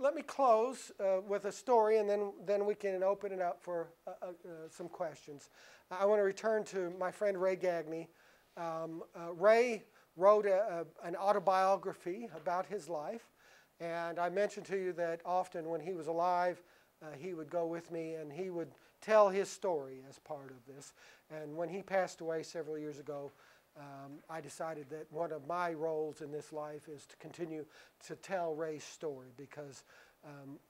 let me close with a story, and then we can open it up for some questions. I want to return to my friend Ray Gagne. Ray wrote an autobiography about his life, and I mentioned to you that often when he was alive, he would go with me and he would tell his story as part of this. And when he passed away several years ago, I decided that one of my roles in this life is to continue to tell Ray's story, because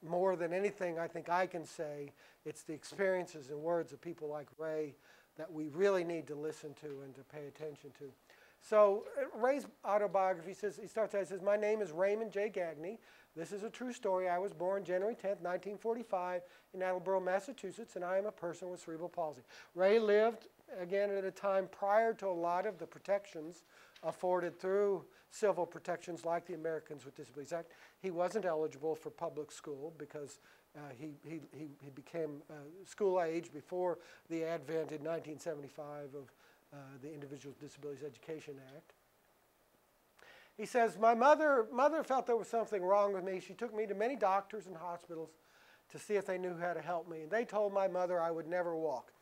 more than anything I think I can say, it's the experiences and words of people like Ray that we really need to listen to and to pay attention to. So Ray's autobiography says, he starts out, he says, "My name is Raymond J. Gagne. This is a true story. I was born January 10th, 1945 in Attleboro, Massachusetts, and I am a person with cerebral palsy." Ray lived, again, at a time prior to a lot of the protections afforded through civil protections like the Americans with Disabilities Act. He wasn't eligible for public school because he became school age before the advent in 1975 of the Individual with Disabilities Education Act. He says, "My mother felt there was something wrong with me. She took me to many doctors and hospitals to see if they knew how to help me. And they told my mother I would never walk."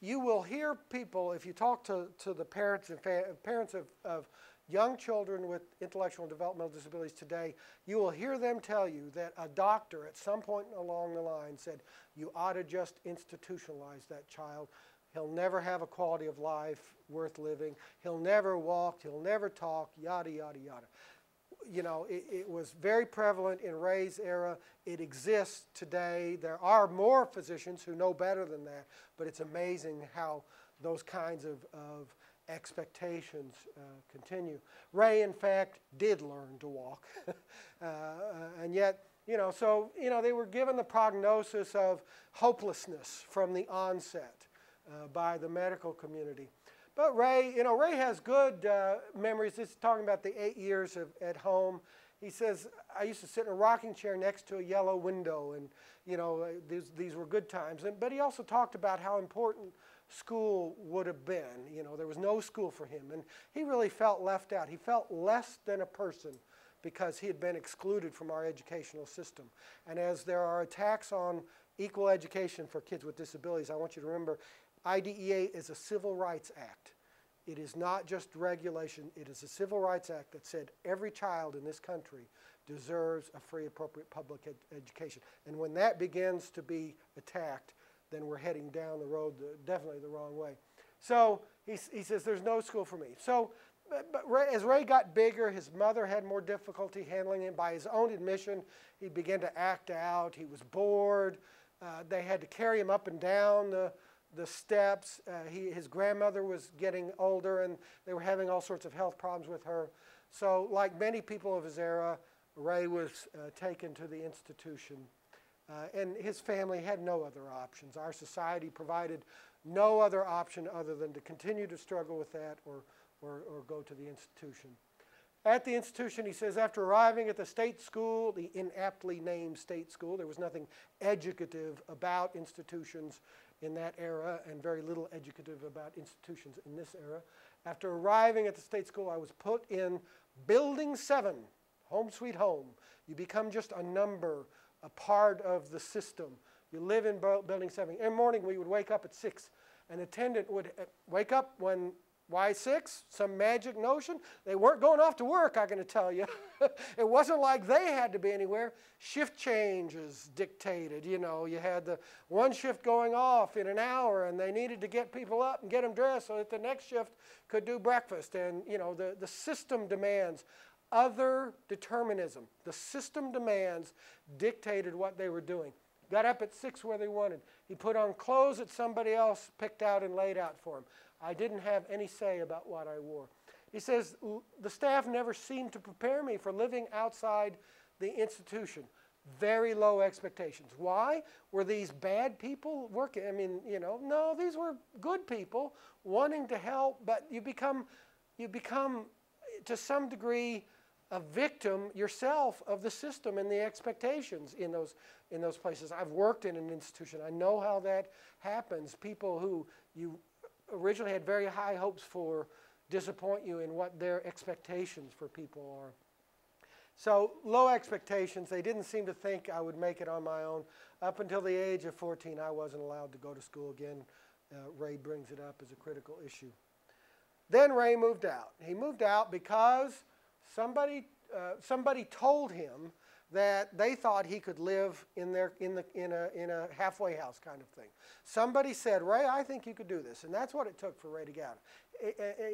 You will hear people, if you talk to the parents and parents of young children with intellectual and developmental disabilities today, you will hear them tell you that a doctor at some point along the line said, "You ought to just institutionalize that child. He'll never have a quality of life worth living. He'll never walk. He'll never talk, yada, yada, yada." You know, it was very prevalent in Ray's era. It exists today. There are more physicians who know better than that, but it's amazing how those kinds of expectations continue. Ray, in fact, did learn to walk. And yet, you know, so, you know, they were given the prognosis of hopelessness from the onset by the medical community. But Ray, you know, Ray has good memories. This is talking about the 8 years at home. He says, "I used to sit in a rocking chair next to a yellow window," and, you know, these were good times. But he also talked about how important school would have been. You know, there was no school for him, and he really felt left out. He felt less than a person because he had been excluded from our educational system. And as there are attacks on equal education for kids with disabilities, I want you to remember, IDEA is a civil rights act. It is not just regulation. It is a civil rights act that said every child in this country deserves a free, appropriate public education. And when that begins to be attacked, then we're heading down the road definitely the wrong way. So he says, "There's no school for me." So but Ray, as Ray got bigger, his mother had more difficulty handling him. By his own admission, he began to act out. He was bored. They had to carry him up and down the steps. His grandmother was getting older, and they were having all sorts of health problems with her. So like many people of his era, Ray was taken to the institution. And his family had no other options. Our society provided no other option other than to continue to struggle with that or go to the institution. At the institution, he says, after arriving at the state school, the inaptly named state school, there was nothing educative about institutions in that era, and very little educative about institutions in this era. After arriving at the state school, I was put in Building 7, home sweet home. You become just a number, a part of the system. You live in Building 7. Every morning, we would wake up at 6. An attendant would wake up when, why 6? Some magic notion? They weren't going off to work, I'm going to tell you. It wasn't like they had to be anywhere. Shift changes dictated, you know. You had the one shift going off in an hour, and they needed to get people up and get them dressed so that the next shift could do breakfast. And, you know, the system demands other determinism. The system demands dictated what they were doing. Got up at 6 where they wanted. He put on clothes that somebody else picked out and laid out for him. I didn't have any say about what I wore. He says, the staff never seemed to prepare me for living outside the institution. Very low expectations. Why? Were these bad people working? I mean, you know, no, these were good people wanting to help, but you become to some degree a victim yourself of the system and the expectations in those places. I've worked in an institution. I know how that happens. People who you originally had very high hopes for disappoint you in what their expectations for people are. So low expectations. They didn't seem to think I would make it on my own. Up until the age of 14, I wasn't allowed to go to school again. Ray brings it up as a critical issue. Then Ray moved out. He moved out because somebody told him that they thought he could live in a halfway house kind of thing. Somebody said, "Ray, I think you could do this," and that's what it took for Ray to get out.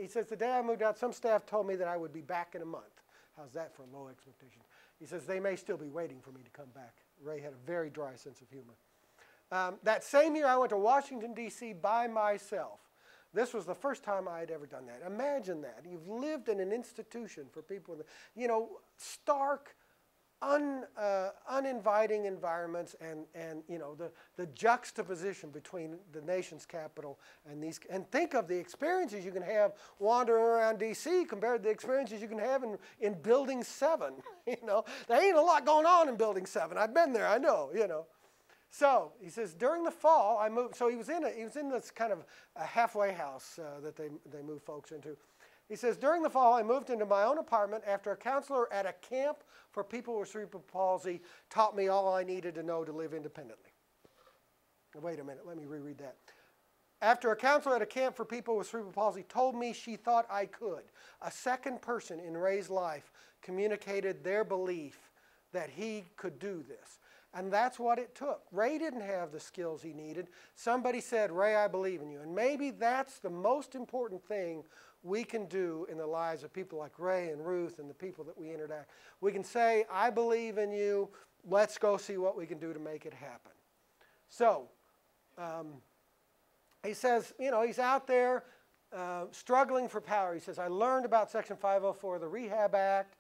He says, "The day I moved out, some staff told me that I would be back in a month." How's that for low expectations? He says, "They may still be waiting for me to come back." Ray had a very dry sense of humor. That same year, I went to Washington, D.C. by myself. This was the first time I had ever done that. Imagine that. You've lived in an institution for people, you know, stark, uninviting environments, and you know, the juxtaposition between the nation's capital and these, and think of the experiences you can have wandering around D.C. compared to the experiences you can have in Building 7. You know, there ain't a lot going on in Building 7. I've been there, I know, you know. So he says, during the fall, I moved. So he was in this kind of a halfway house that they move folks into. He says, during the fall, I moved into my own apartment after a counselor at a camp for people with cerebral palsy taught me all I needed to know to live independently. Wait a minute, let me reread that. After a counselor at a camp for people with cerebral palsy told me she thought I could, a second person in Ray's life communicated their belief that he could do this. And that's what it took. Ray didn't have the skills he needed. Somebody said, "Ray, I believe in you." And maybe that's the most important thing we can do in the lives of people like Ray and Ruth and the people that we interact. We can say, "I believe in you. Let's go see what we can do to make it happen." So he says, you know, he's out there struggling for power. He says, "I learned about Section 504 of the Rehab Act.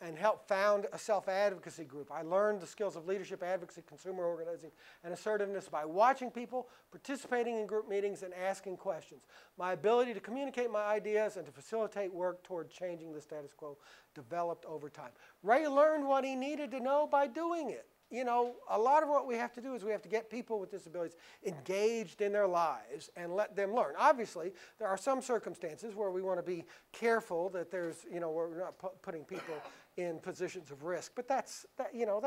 And helped found a self-advocacy group. I learned the skills of leadership, advocacy, consumer organizing, and assertiveness by watching people, participating in group meetings, and asking questions. My ability to communicate my ideas and to facilitate work toward changing the status quo developed over time." Ray learned what he needed to know by doing it. You know, a lot of what we have to do is we have to get people with disabilities engaged in their lives and let them learn. Obviously, there are some circumstances where we want to be careful that there's, you know, we're not putting people in positions of risk. But that's, you know,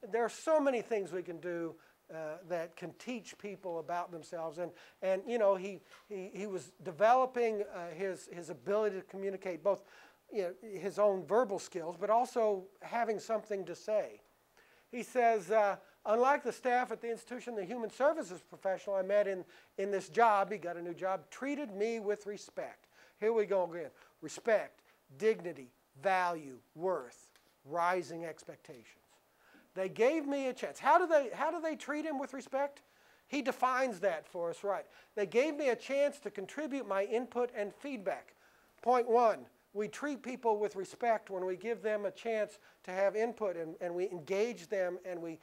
there are so many things we can do that can teach people about themselves. And you know, he was developing his ability to communicate both, you know, his own verbal skills, but also having something to say. He says, unlike the staff at the institution, the human services professional I met in this job, he got a new job, treated me with respect. Here we go again. Respect, dignity, value, worth, rising expectations. They gave me a chance. How do they treat him with respect? He defines that for us, right. They gave me a chance to contribute my input and feedback. Point one. We treat people with respect when we give them a chance to have input, and we engage them, and we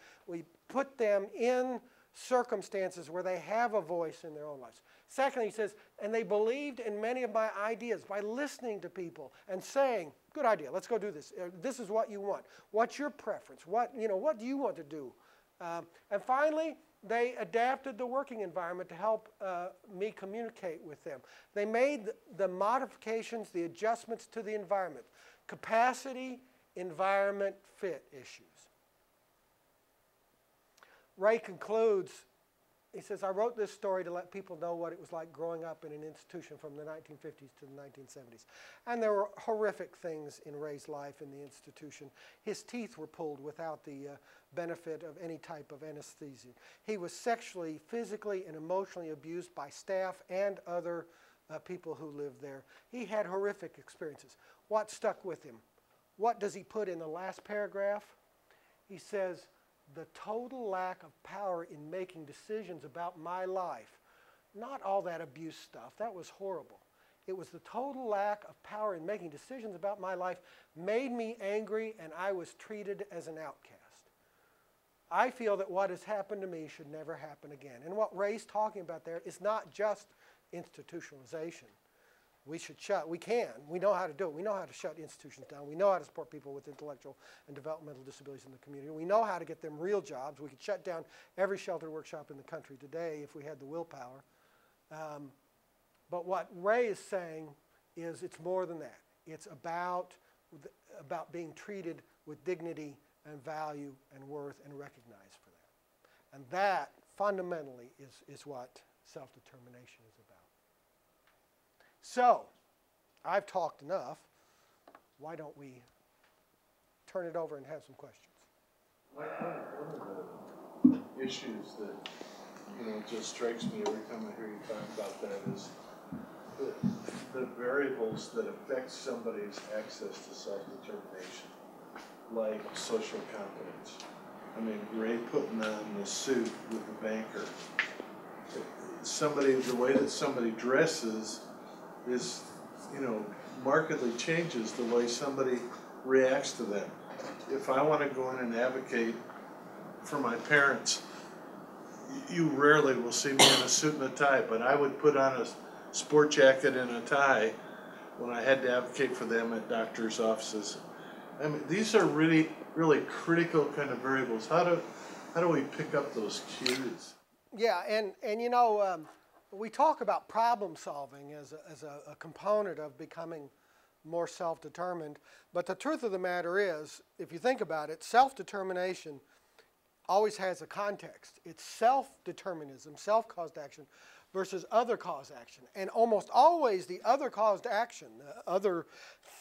put them in circumstances where they have a voice in their own lives. Secondly, he says, and they believed in many of my ideas by listening to people and saying, "Good idea, let's go do this. This is what you want. What's your preference? What do you want to do?" And finally, they adapted the working environment to help me communicate with them. They made the modifications, the adjustments to the environment. Capacity, environment, fit issues. Ray concludes, he says, "I wrote this story to let people know what it was like growing up in an institution from the 1950s to the 1970s. And there were horrific things in Ray's life in the institution. His teeth were pulled without the benefit of any type of anesthesia. He was sexually, physically, and emotionally abused by staff and other people who lived there. He had horrific experiences." What stuck with him? What does he put in the last paragraph? He says, "The total lack of power in making decisions about my life." Not all that abuse stuff, that was horrible. It was the total lack of power in making decisions about my life made me angry, and I was treated as an outcast. I feel that what has happened to me should never happen again." And what Ray's talking about there is not just institutionalization. We know how to do it. We know how to shut institutions down. We know how to support people with intellectual and developmental disabilities in the community. We know how to get them real jobs. We could shut down every shelter workshop in the country today if we had the willpower. But what Ray is saying is it's more than that. It's about about being treated with dignity and value and worth and recognized for that. And that fundamentally is what self-determination is about. So, I've talked enough. Why don't we turn it over and have some questions? One of the issues that just strikes me every time I hear you talk about that is the variables that affect somebody's access to self-determination, like social competence. I mean, Ray putting on the suit with the banker. Somebody, the way that somebody dresses is, markedly changes the way somebody reacts to them. If I want to go in and advocate for my parents, you rarely will see me in a suit and a tie, but I would put on a sport jacket and a tie when I had to advocate for them at doctor's offices. I mean, these are really, really critical kind of variables. How do we pick up those cues? Yeah, and we talk about problem solving as a component of becoming more self-determined, but the truth of the matter is, if you think about it, self-determination always has a context. It's self-determinism, self-caused action versus other caused action. And almost always the other caused action, the other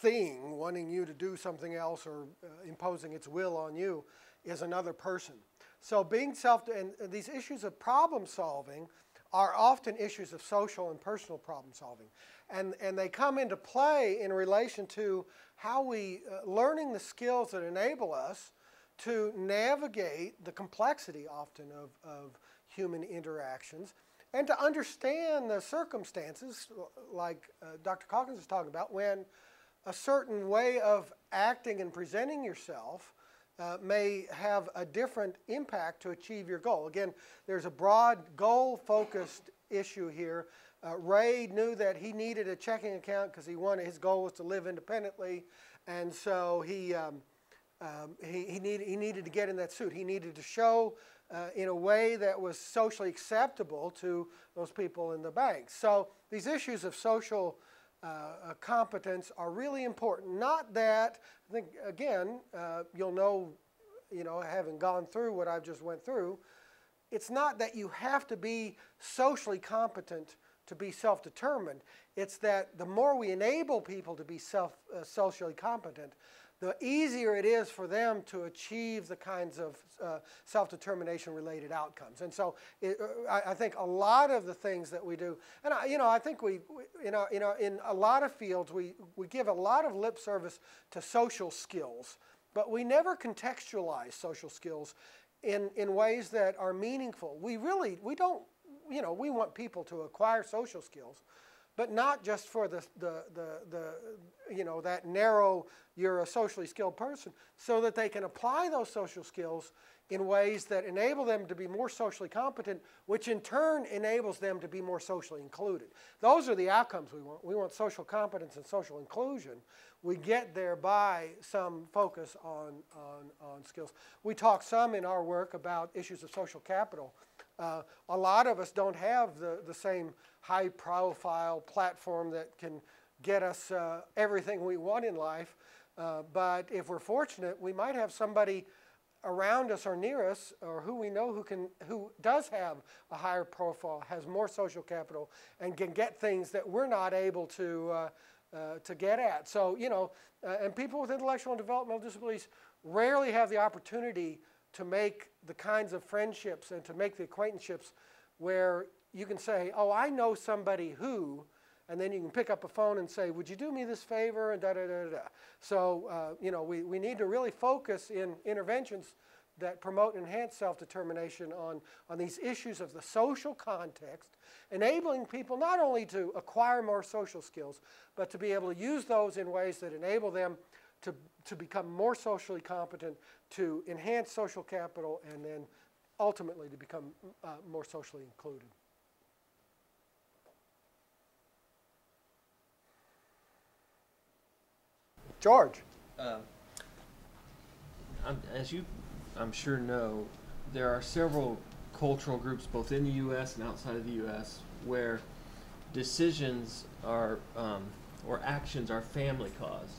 thing wanting you to do something else or imposing its will on you, is another person. So being and these issues of problem solving are often issues of social and personal problem solving. And they come into play in relation to how we, learning the skills that enable us to navigate the complexity often of human interactions and to understand the circumstances, like Dr. Calkins was talking about, when a certain way of acting and presenting yourself may have a different impact to achieve your goal. Again, there's a broad goal-focused issue here. Ray knew that he needed a checking account because his goal was to live independently, and so he needed to get in that suit. He needed to show in a way that was socially acceptable to those people in the bank. So these issues of social competence are really important. Not that, I think, again, you'll know, having gone through what I've just went through, it's not that you have to be socially competent to be self-determined. It's that the more we enable people to be socially competent, the easier it is for them to achieve the kinds of self-determination related outcomes. And so I think a lot of the things that we do, and I think in a lot of fields, we give a lot of lip service to social skills, but we never contextualize social skills in ways that are meaningful. We don't, we want people to acquire social skills, but not just for that narrow, you're a socially skilled person, so that they can apply those social skills in ways that enable them to be more socially competent, which in turn enables them to be more socially included. Those are the outcomes we want. We want social competence and social inclusion. We get there by some focus on skills. We talk some in our work about issues of social capital. A lot of us don't have the same high-profile platform that can get us everything we want in life. But if we're fortunate, we might have somebody around us or near us or who we know who does have a higher profile, has more social capital, and can get things that we're not able to get at. So, and people with intellectual and developmental disabilities rarely have the opportunity to make the kinds of friendships and to make the acquaintanceships where you can say, oh, I know somebody who, and then you can pick up a phone and say, would you do me this favor, and da-da-da-da-da. So, we need to really focus in interventions that promote and enhance self-determination on these issues of the social context, enabling people not only to acquire more social skills, but to be able to use those in ways that enable them to become more socially competent, to enhance social capital, and then ultimately to become more socially included. George. As you, I'm sure, know, there are several cultural groups both in the U.S. and outside of the U.S. where decisions are, or actions are family caused.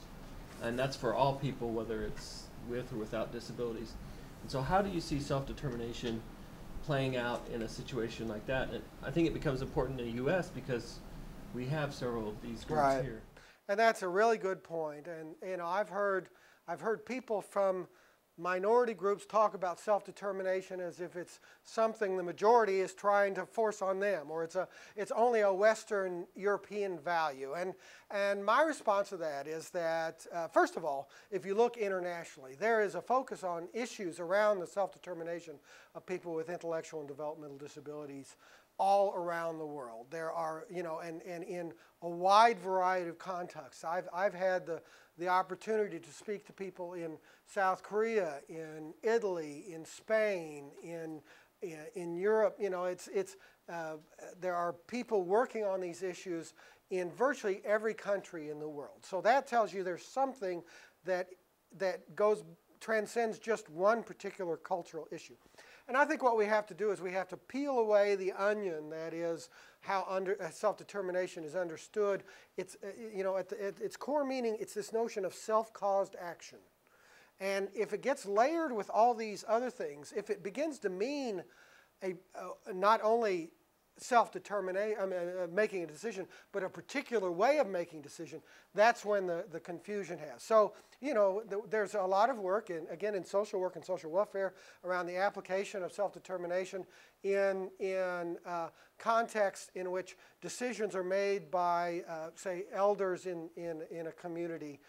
and that's for all people, whether it's with or without disabilities. And so how do you see self-determination playing out in a situation like that? And I think it becomes important in the U.S. because we have several of these groups right here. And that's a really good point. And you know, I've heard people from minority groups talk about self-determination as if it's something the majority is trying to force on them, or it's only a Western European value. And my response to that is that, first of all, if you look internationally, there is a focus on issues around the self-determination of people with intellectual and developmental disabilities all around the world. There are, you know, and in a wide variety of contexts. I've had the opportunity to speak to people in South Korea, in Italy, in Spain, in Europe. You know, there are people working on these issues in virtually every country in the world. So that tells you there's something that transcends just one particular cultural issue. And I think what we have to do is we have to peel away the onion that is how self-determination is understood. It's, you know, at its core meaning, it's this notion of self-caused action. And if it gets layered with all these other things, if it begins to mean not only self-determination, I mean, making a decision, but a particular way of making decision, that's when the confusion has. So, you know, there's a lot of work, in social work and social welfare, around the application of self-determination in contexts in which decisions are made by, say, elders in a community.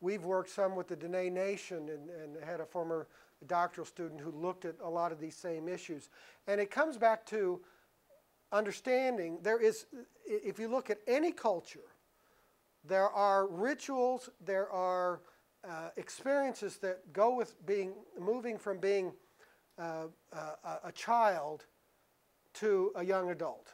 We've worked some with the Dené Nation and had a former doctoral student who looked at a lot of these same issues. And it comes back to understanding there is, if you look at any culture, there are rituals, there are experiences that go with moving from being a child to a young adult.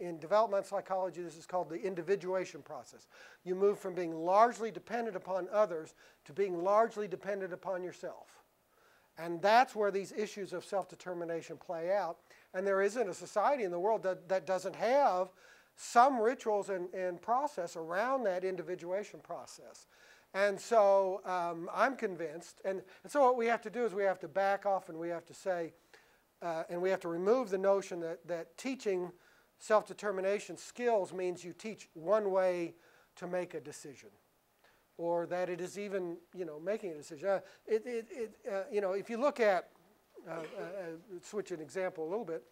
In developmental psychology, this is called the individuation process. You move from being largely dependent upon others to being largely dependent upon yourself. And that's where these issues of self-determination play out. And there isn't a society in the world that doesn't have some rituals and process around that individuation process. And so I'm convinced. And so what we have to do is we have to back off, and we have to say, and we have to remove the notion that teaching self-determination skills means you teach one way to make a decision, or that it is even, you know, making a decision. You know, if you look at, switch an example a little bit,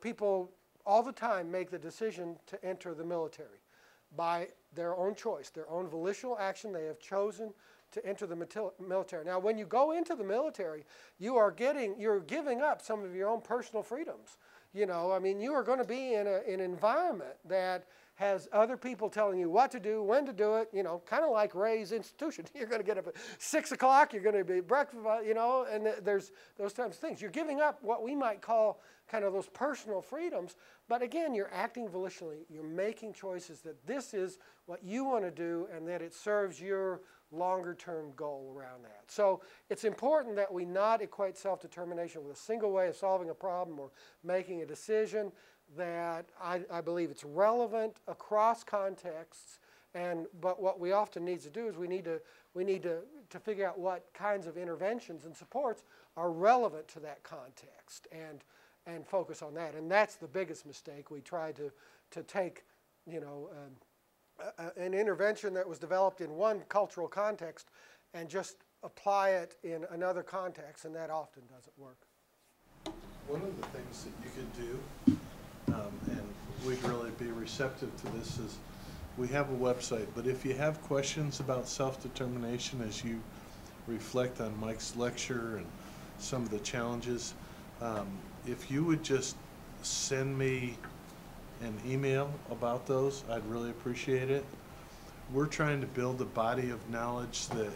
people all the time make the decision to enter the military by their own choice, their own volitional action. They have chosen to enter the military. Now, when you go into the military, you're giving up some of your own personal freedoms. You know, I mean, you are going to be in an environment that has other people telling you what to do, when to do it, you know, kind of like Ray's institution. You're going to get up at 6 o'clock, you're going to be breakfast, you know, and there's those types of things. You're giving up what we might call kind of those personal freedoms, but again, you're acting volitionally. You're making choices that this is what you want to do and that it serves your longer-term goal around that. So it's important that we not equate self-determination with a single way of solving a problem or making a decision. That I believe it's relevant across contexts, but what we often need to do is we need to figure out what kinds of interventions and supports are relevant to that context and focus on that. And that's the biggest mistake. We try to take, you know, an intervention that was developed in one cultural context and just apply it in another context, and that often doesn't work. One of the things that you could do, and we'd really be receptive to this, is we have a website, but if you have questions about self-determination as you reflect on Mike's lecture and some of the challenges, if you would just send me an email about those, I'd really appreciate it. We're trying to build a body of knowledge that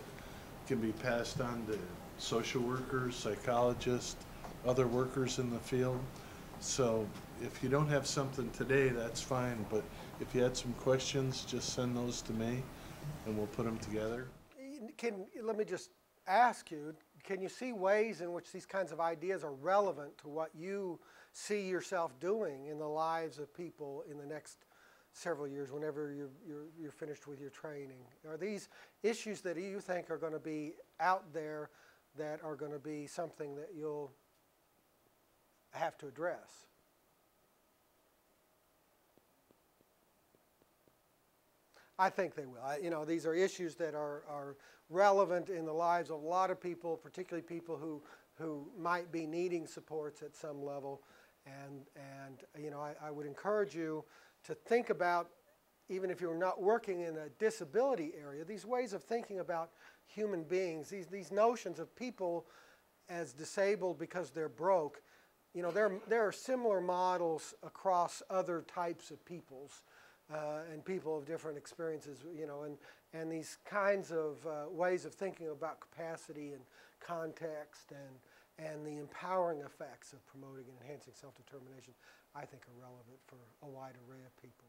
can be passed on to social workers, psychologists, other workers in the field. So if you don't have something today, that's fine, but if you had some questions, just send those to me and we'll put them together. Let me just ask you, can you see ways in which these kinds of ideas are relevant to what you see yourself doing in the lives of people in the next several years, whenever you're finished with your training? Are these issues that you think are going to be out there that are going to be something that you'll have to address? I think they will. You know, these are issues that are relevant in the lives of a lot of people, particularly people who might be needing supports at some level. And you know, I would encourage you to think about, even if you're not working in a disability area, these ways of thinking about human beings, these notions of people as disabled because they're broke. You know, there are similar models across other types of peoples. And people of different experiences, you know, and these kinds of ways of thinking about capacity and context and the empowering effects of promoting and enhancing self-determination, I think are relevant for a wide array of people.